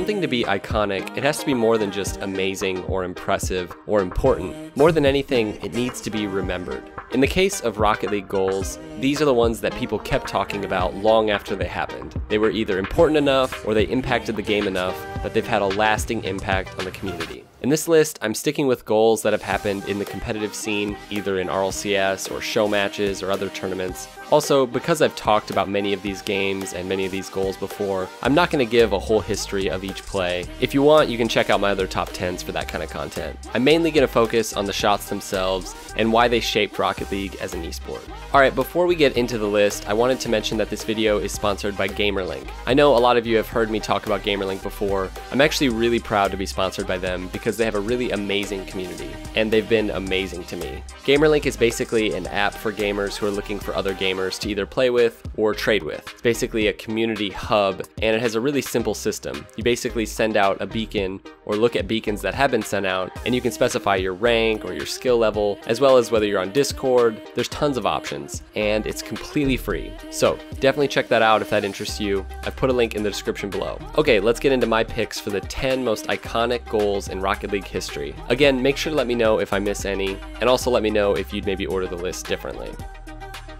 something to be iconic, it has to be more than just amazing or impressive or important. More than anything, it needs to be remembered. In the case of Rocket League goals, these are the ones that people kept talking about long after they happened. They were either important enough or they impacted the game enough that they've had a lasting impact on the community. In this list, I'm sticking with goals that have happened in the competitive scene, either in RLCS or show matches or other tournaments. Also, because I've talked about many of these games and many of these goals before, I'm not going to give a whole history of each play. If you want, you can check out my other top 10s for that kind of content. I'm mainly going to focus on the shots themselves and why they shaped Rocket League as an esport. Alright, before we get into the list, I wanted to mention that this video is sponsored by GamerLink. I know a lot of you have heard me talk about GamerLink before. I'm actually really proud to be sponsored by them because they have a really amazing community, and they've been amazing to me. GamerLink is basically an app for gamers who are looking for other gamers to either play with or trade with. It's basically a community hub, and it has a really simple system. You basically send out a beacon or look at beacons that have been sent out, and you can specify your rank or your skill level, as well as whether you're on Discord. There's tons of options, and it's completely free. So definitely check that out if that interests you. I've put a link in the description below. Okay, let's get into my picks for the 10 most iconic goals in Rocket League history. Again, make sure to let me know if I miss any, and also let me know if you'd maybe order the list differently.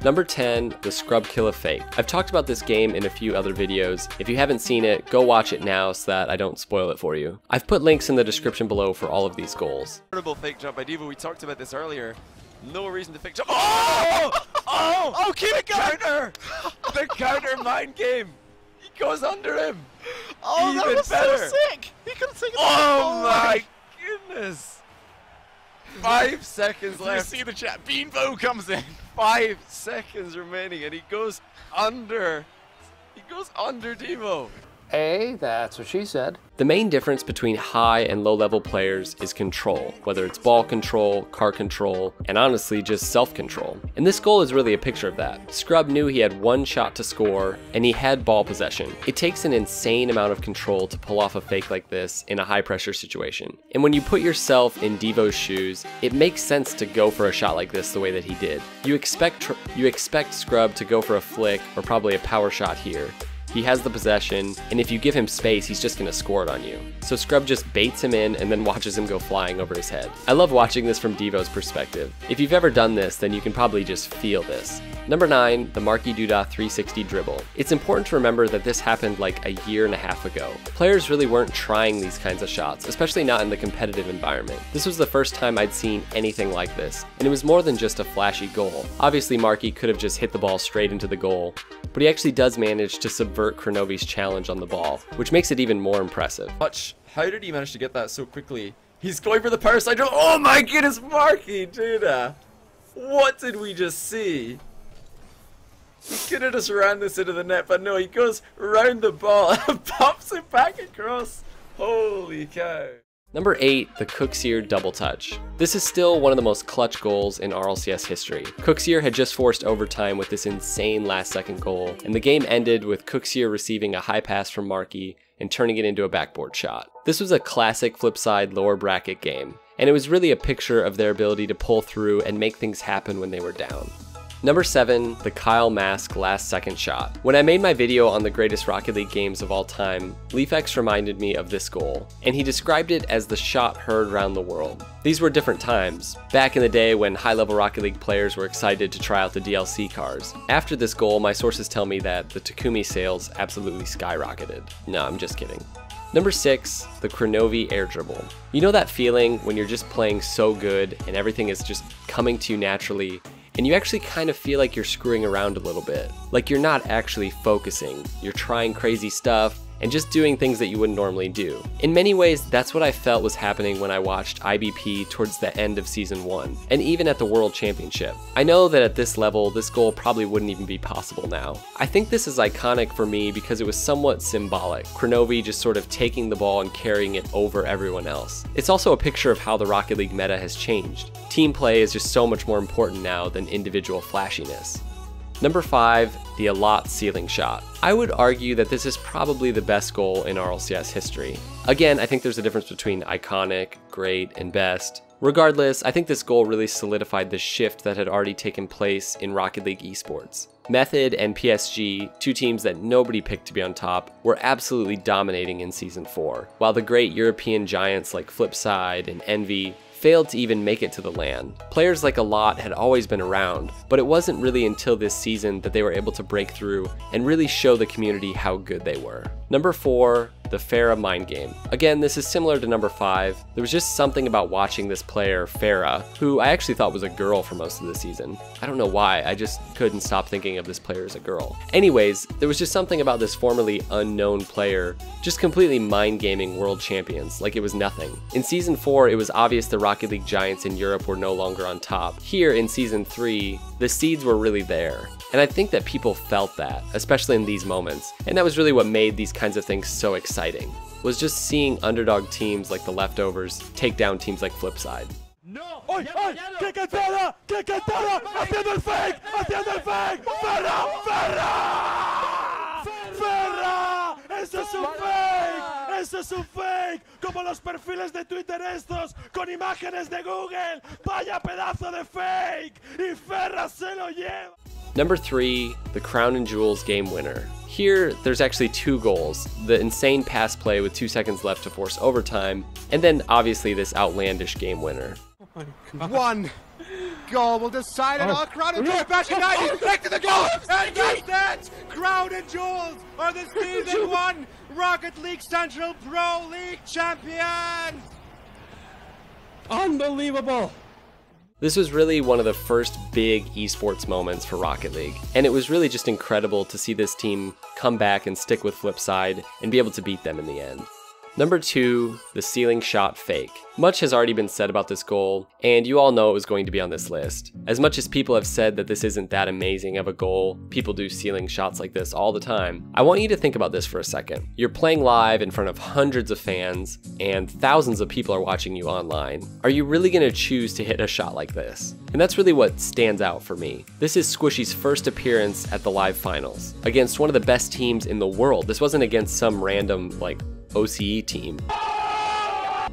Number 10, the Scrub Killa Fake. I've talked about this game in a few other videos. If you haven't seen it, go watch it now so that I don't spoil it for you. I've put links in the description below for all of these goals. Incredible fake jump by Devo, we talked about this earlier. No reason to fake jump. Oh, keep it going! Counter! The counter mind game! He goes under him! Oh, even that was better. So sick! He couldn't take it. Oh my goodness! 5 seconds left. You see the chat. Beanbo comes in. 5 seconds remaining, and he goes under. He goes under Devo. Hey, that's what she said. The main difference between high and low level players is control, whether it's ball control, car control, and honestly just self-control. And this goal is really a picture of that. Scrub knew he had one shot to score, and he had ball possession. It takes an insane amount of control to pull off a fake like this in a high pressure situation. And when you put yourself in Devo's shoes, it makes sense to go for a shot like this the way that he did. You expect Scrub to go for a flick or probably a power shot here. He has the possession, and if you give him space, he's just gonna score it on you. So Scrub just baits him in and then watches him go flying over his head. I love watching this from Devo's perspective. If you've ever done this, then you can probably just feel this. Number 9, the Markydooda 360 dribble. It's important to remember that this happened like a year and a half ago. Players really weren't trying these kinds of shots, especially not in the competitive environment. This was the first time I'd seen anything like this, and it was more than just a flashy goal. Obviously, Marky could have just hit the ball straight into the goal, but he actually does manage to subvert Kronovi's challenge on the ball, which makes it even more impressive. How did he manage to get that so quickly? He's going for the power side. Oh my goodness, Markydooda! What did we just see? He could have just ran this into the net, but no, he goes round the ball and pops it back across. Holy cow. Number 8, the Kuxir double touch. This is still one of the most clutch goals in RLCS history. Kuxir had just forced overtime with this insane last second goal, and the game ended with Kuxir receiving a high pass from Marky and turning it into a backboard shot. This was a classic Flipside lower bracket game, and it was really a picture of their ability to pull through and make things happen when they were down. Number 7, the Kyle Mask last second shot. When I made my video on the greatest Rocket League games of all time, LeafX reminded me of this goal, and he described it as the shot heard around the world. These were different times, back in the day when high-level Rocket League players were excited to try out the DLC cars. After this goal, my sources tell me that the Takumi sales absolutely skyrocketed. No, I'm just kidding. Number 6, the Kronovi air dribble. You know that feeling when you're just playing so good and everything is just coming to you naturally, and you actually kind of feel like you're screwing around a little bit. Like you're not actually focusing, you're trying crazy stuff and just doing things that you wouldn't normally do. In many ways, that's what I felt was happening when I watched IBP towards the end of Season 1, and even at the World Championship. I know that at this level, this goal probably wouldn't even be possible now. I think this is iconic for me because it was somewhat symbolic, Kronovi just sort of taking the ball and carrying it over everyone else. It's also a picture of how the Rocket League meta has changed. Team play is just so much more important now than individual flashiness. Number 5, the Allot ceiling shot. I would argue that this is probably the best goal in RLCS history. Again, I think there's a difference between iconic, great, and best. Regardless, I think this goal really solidified the shift that had already taken place in Rocket League esports. Method and PSG, two teams that nobody picked to be on top, were absolutely dominating in Season 4, while the great European giants like Flipside and Envy failed to even make it to the LAN. Players like Allot had always been around, but it wasn't really until this season that they were able to break through and really show the community how good they were. Number 4, the Ferra mind game. Again, this is similar to number 5. There was just something about watching this player, Ferra, who I actually thought was a girl for most of the season. I don't know why, I just couldn't stop thinking of this player as a girl. Anyways, there was just something about this formerly unknown player just completely mind gaming world champions, like it was nothing. In Season 4, it was obvious the Rocket League giants in Europe were no longer on top. Here in Season 3, the seeds were really there. And I think that people felt that, especially in these moments. And that was really what made these kinds of things so exciting, was just seeing underdog teams like the Leftovers take down teams like Flipside. No! Oi, oi! Kick it, Ferra! Haciendo el fake, Ferra! Ferra! Ferra! Esto es un fake! Esto es un fake, como los perfiles de Twitter estos, con imágenes de Google. Vaya pedazo de fake, y Ferra se lo lleva. Number 3, the Crown and Jewels game winner. Here, there's actually two goals, the insane pass play with 2 seconds left to force overtime, and then obviously this outlandish game winner. Oh God. One goal will decide it all. Crown and Jewels back united, back to the goal, and with that, Crown and Jewels are the season 1 Rocket League Central Pro League champions! Unbelievable! This was really one of the first big esports moments for Rocket League, and it was really just incredible to see this team come back and stick with Flipside and be able to beat them in the end. Number 2, the ceiling shot fake. Much has already been said about this goal, and you all know it was going to be on this list. As much as people have said that this isn't that amazing of a goal, people do ceiling shots like this all the time, I want you to think about this for a second. You're playing live in front of hundreds of fans, and thousands of people are watching you online. Are you really going to choose to hit a shot like this? And that's really what stands out for me. This is Squishy's first appearance at the live finals, against one of the best teams in the world. This wasn't against some random, like, OCE team.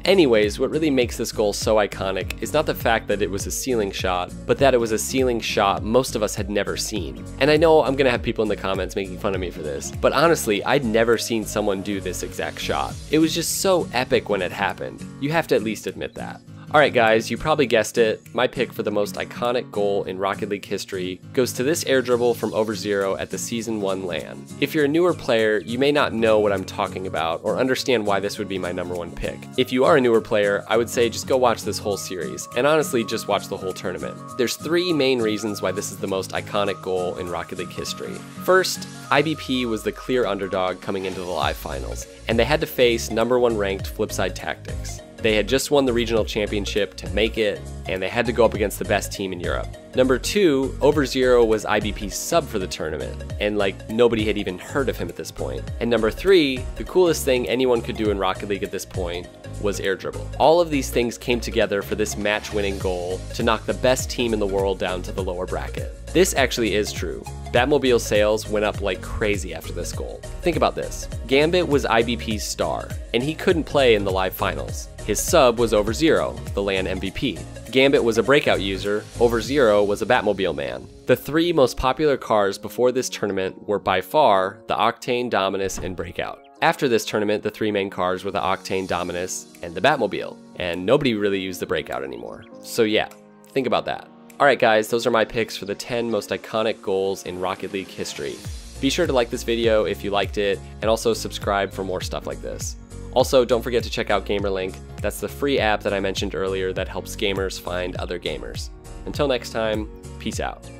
Anyways, what really makes this goal so iconic is not the fact that it was a ceiling shot, but that it was a ceiling shot most of us had never seen. And I know I'm gonna have people in the comments making fun of me for this, but honestly, I'd never seen someone do this exact shot. It was just so epic when it happened. You have to at least admit that. Alright guys, you probably guessed it, my pick for the most iconic goal in Rocket League history goes to this air dribble from OverZero at the Season 1 LAN. If you're a newer player, you may not know what I'm talking about or understand why this would be my number 1 pick. If you are a newer player, I would say just go watch this whole series, and honestly just watch the whole tournament. There's 3 main reasons why this is the most iconic goal in Rocket League history. First, IBP was the clear underdog coming into the live finals, and they had to face number 1 ranked Flipside Tactics. They had just won the regional championship to make it, and they had to go up against the best team in Europe. Number 2, OverZero was IBP's sub for the tournament, and like nobody had even heard of him at this point. And number 3, the coolest thing anyone could do in Rocket League at this point was air dribble. All of these things came together for this match-winning goal to knock the best team in the world down to the lower bracket. This actually is true. Batmobile sales went up like crazy after this goal. Think about this. Gambit was IBP's star, and he couldn't play in the live finals. His sub was OverZero, the LAN MVP. Gambit was a Breakout user, OverZero was a Batmobile man. The 3 most popular cars before this tournament were by far the Octane, Dominus, and Breakout. After this tournament, the 3 main cars were the Octane, Dominus, and the Batmobile, and nobody really used the Breakout anymore. So yeah, think about that. Alright guys, those are my picks for the 10 most iconic goals in Rocket League history. Be sure to like this video if you liked it, and also subscribe for more stuff like this. Also, don't forget to check out GamerLink. That's the free app that I mentioned earlier that helps gamers find other gamers. Until next time, peace out.